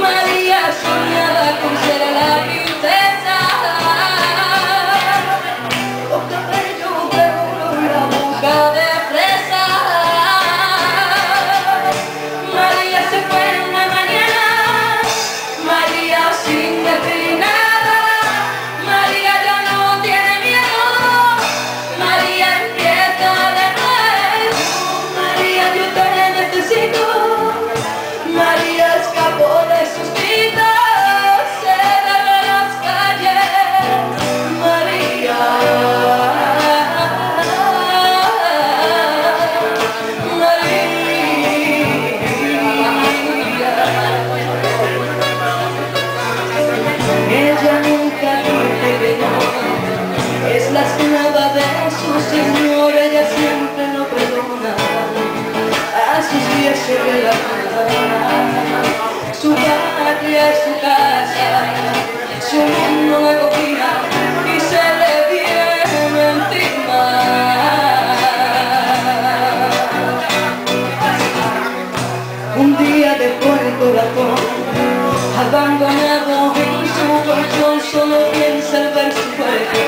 María soñaba con ser la princesa, con cabello de oro y la boca de fresa. María se fue una mañana, María sin decir nada, María ya no tiene miedo, María empieza de nuevo. María, yo te necesito. María escapó de sus vidas, se daba a las calles. María, María. Ella nunca te perdonó, es la esclava de su señor, ella siempre no perdona. A sus pies se relajaba, su patria es su casa, su mundo de cocina y se le viene encima. Un día dejó el corazón abandonado en su colchón, solo piensa en ver su cuerpo.